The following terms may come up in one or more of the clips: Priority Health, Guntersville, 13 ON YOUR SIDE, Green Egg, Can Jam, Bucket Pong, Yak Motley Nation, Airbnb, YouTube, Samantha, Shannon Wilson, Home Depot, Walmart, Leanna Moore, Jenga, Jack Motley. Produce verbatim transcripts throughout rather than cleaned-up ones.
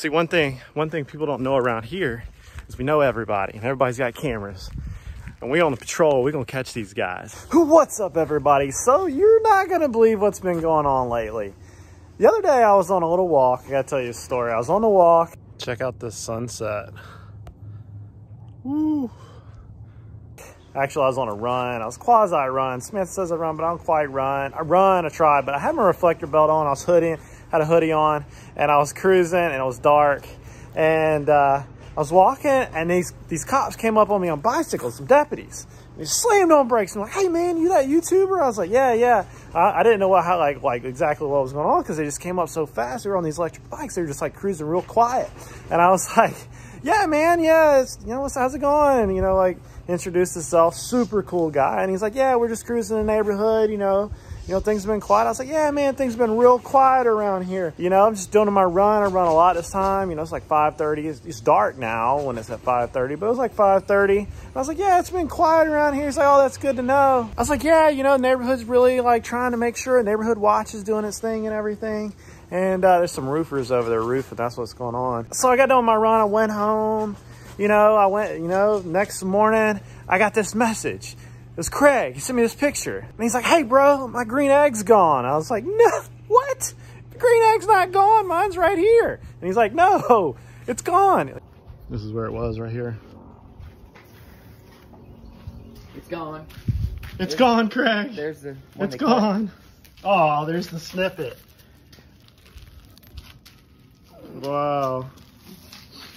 See, one thing, one thing people don't know around here is we know everybody, and everybody's got cameras. And we on the patrol, we're gonna catch these guys. What's up, everybody? So you're not gonna believe what's been going on lately. The other day I was on a little walk. I gotta tell you a story. I was on the walk. Check out this sunset. Woo. Actually, I was on a run. I was quasi-run. Samantha says I run, but I don't quite run. I run, I try, but I had my reflector belt on. I was hoodie, had a hoodie on, and I was cruising, and it was dark. And uh, I was walking, and these these cops came up on me on bicycles, some deputies. They slammed on brakes. I'm like, hey, man, you that YouTuber? I was like, yeah, yeah. I, I didn't know what, how, like, like exactly what was going on because they just came up so fast. They were on these electric bikes. They were just, like, cruising real quiet. And I was like, yeah, man, yeah, it's, you know, how's it going? You know, like, introduced himself, super cool guy. And he's like, yeah, we're just cruising in the neighborhood, you know, you know, things have been quiet. I was like, yeah, man, things have been real quiet around here. You know, I'm just doing my run. I run a lot this time. You know, it's like five thirty. It's, it's dark now when it's at five thirty, but it was like five thirty. I was like, yeah, it's been quiet around here. He's like, oh, that's good to know. I was like, yeah, you know, neighborhood's really like trying to make sure neighborhood watch is doing its thing and everything. And uh, there's some roofers over their roof, and that's what's going on. So I got done with my run. I went home. You know, I went, you know, next morning, I got this message. It was Craig. He sent me this picture. And he's like, hey, bro, my green egg's gone. I was like, no, what? The green egg's not gone. Mine's right here. And he's like, no, it's gone. This is where it was right here. It's gone. It's there's, gone, Craig. There's the one It's gone. Cut. Oh, there's the snippet. Wow.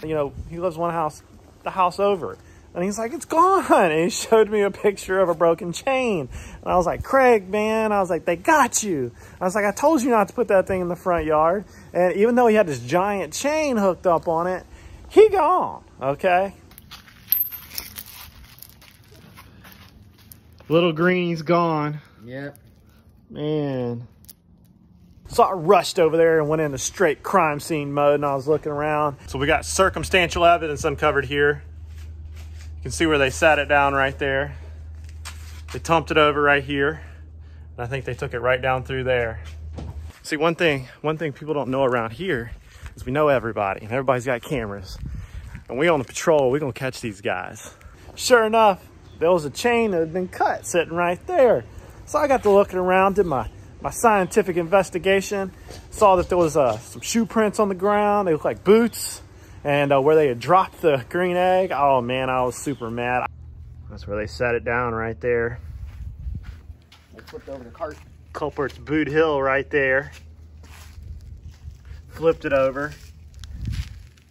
You know, he lives one house, the house over. And he's like, it's gone. And he showed me a picture of a broken chain. And I was like, Craig, man. I was like, they got you. I was like, I told you not to put that thing in the front yard. And even though he had this giant chain hooked up on it, he gone, okay? Little Green's gone. Yep. Man. So I rushed over there and went into straight crime scene mode, and I was looking around. So we got circumstantial evidence uncovered here. You can see where they sat it down right there. They thumped it over right here. And I think they took it right down through there. See, one thing, one thing people don't know around here is we know everybody, and everybody's got cameras. And we on the patrol, we're gonna catch these guys. Sure enough, there was a chain that had been cut sitting right there. So I got to looking around, did my, my scientific investigation, saw that there was uh, some shoe prints on the ground. They look like boots. And uh, where they had dropped the green egg, oh man, I was super mad. That's where they set it down right there. They flipped over the cart. Culpert's boot hill right there. Flipped it over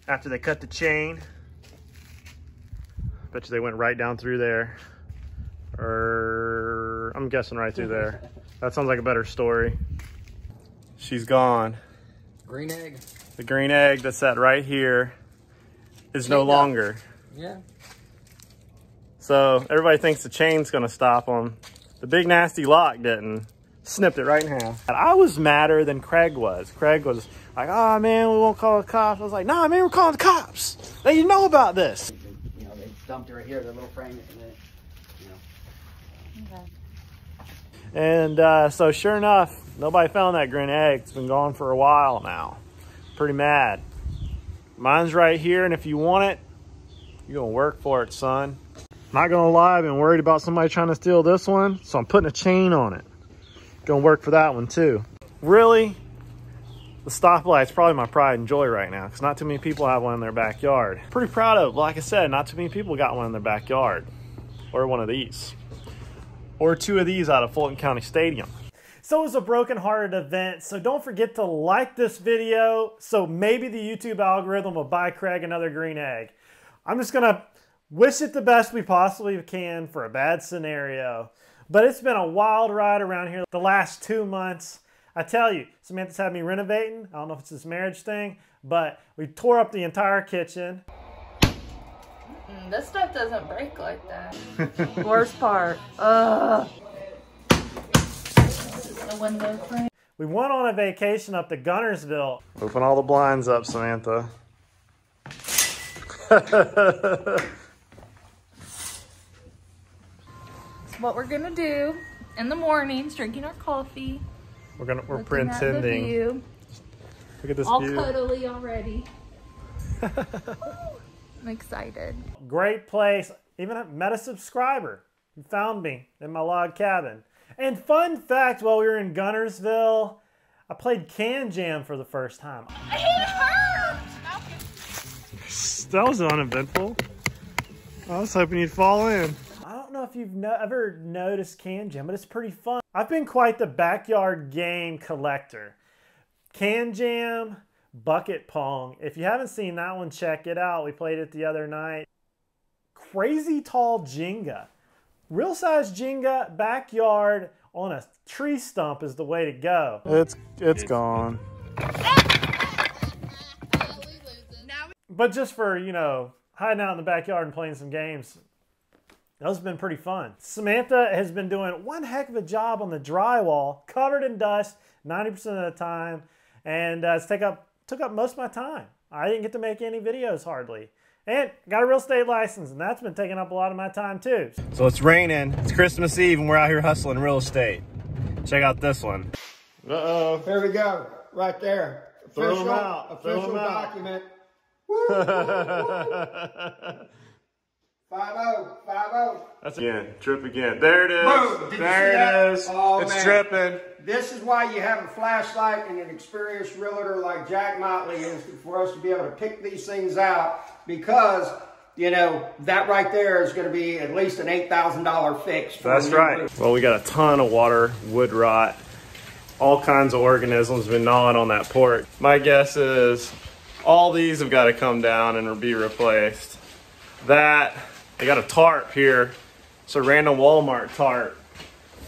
after they cut the chain. Bet you they went right down through there. Or I'm guessing right through there. That sounds like a better story. She's gone. Green egg. The green egg that sat right here. Is no longer. Yeah. So everybody thinks the chain's gonna stop them. The big nasty lock didn't. Snipped it right in half. And I was madder than Craig was. Craig was like, oh man, we won't call the cops. I was like, nah, man, we're calling the cops. They didn't know about this. You know, they dumped it right here, their little frame, and then, you know. Okay. And uh, so sure enough, nobody found that green egg. It's been gone for a while now. Pretty mad. Mine's right here, and if you want it, you're gonna work for it, son. Not gonna lie, I've been worried about somebody trying to steal this one, so I'm putting a chain on it. Gonna work for that one too. Really, the stoplight's probably my pride and joy right now, because not too many people have one in their backyard. Pretty proud of it. Like I said, not too many people got one in their backyard, or one of these, or two of these out of Fulton County Stadium. So it was a broken-hearted event, so don't forget to like this video so maybe the YouTube algorithm will buy Craig another green egg. I'm just gonna wish it the best we possibly can for a bad scenario. But it's been a wild ride around here the last two months. I tell you, Samantha's had me renovating. I don't know if it's this marriage thing, but we tore up the entire kitchen. Mm-mm, this stuff doesn't break like that. Worst part. Ugh. Window frame. We went on a vacation up to Guntersville. Open all the blinds up, Samantha. So what we're gonna do in the mornings, drinking our coffee. We're gonna we're pretending. Look at this all view. All cuddly already. I'm excited. Great place. Even met a subscriber who found me in my log cabin. And fun fact, while we were in Guntersville, I played Can Jam for the first time. It hurt! That was uneventful. I was hoping you'd fall in. I don't know if you've no ever noticed Can Jam, but it's pretty fun. I've been quite the backyard game collector. Can Jam, Bucket Pong. If you haven't seen that one, check it out. We played it the other night. Crazy tall Jenga. Real size Jenga, backyard, on a tree stump is the way to go. It's it's gone. But just for, you know, hiding out in the backyard and playing some games, those have been pretty fun. Samantha has been doing one heck of a job on the drywall, covered in dust ninety percent of the time, and uh, it's take up, took up most of my time. I didn't get to make any videos hardly. And got a real estate license, and that's been taking up a lot of my time too. So it's raining, it's Christmas Eve, and we're out here hustling real estate. Check out this one. Uh-oh. Here we go, right there. Official, Throw them out. Official Throw them document. five oh, five oh. That's again, trip again. There it is. Boom. There it is. Oh, it's man. Tripping. This is why you have a flashlight and an experienced realtor like Jack Motley is for us to be able to pick these things out, because, you know, that right there is going to be at least an eight thousand dollar fix. That's right. Well, we got a ton of water, wood rot, all kinds of organisms been gnawing on that porch. My guess is all these have got to come down and be replaced. That, they got a tarp here. It's a random Walmart tarp.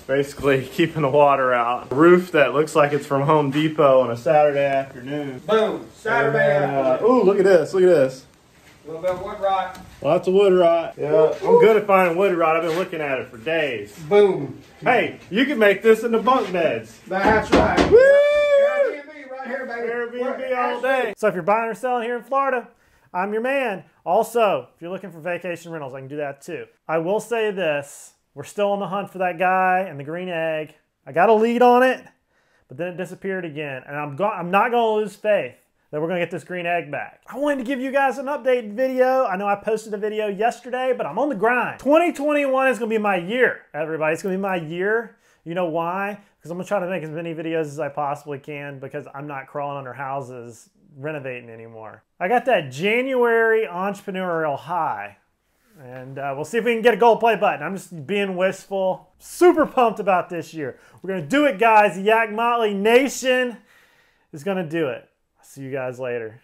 Basically keeping the water out. A roof that looks like it's from Home Depot on a Saturday afternoon. Boom, Saturday and, uh, afternoon. Ooh, look at this, look at this. A little bit of wood rot. Lots of wood rot. Yeah, ooh, I'm ooh. good at finding wood rot. I've been looking at it for days. Boom. Hey, you can make this into bunk beds. That's right. Woo! Airbnb right here, baby. Airbnb all day. So if you're buying or selling here in Florida, I'm your man. Also, if you're looking for vacation rentals, I can do that too. I will say this. We're still on the hunt for that guy and the Green Egg. I got a lead on it, but then it disappeared again. And I'm, go I'm not going to lose faith that we're going to get this Green Egg back. I wanted to give you guys an updated video. I know I posted a video yesterday, but I'm on the grind. twenty twenty-one is going to be my year, everybody. It's going to be my year. You know why? Because I'm going to try to make as many videos as I possibly can, because I'm not crawling under houses renovating anymore. I got that January entrepreneurial high. And uh, we'll see if we can get a gold play button. I'm just being wistful. Super pumped about this year. We're going to do it, guys. The Yak Motley Nation is going to do it. I'll see you guys later.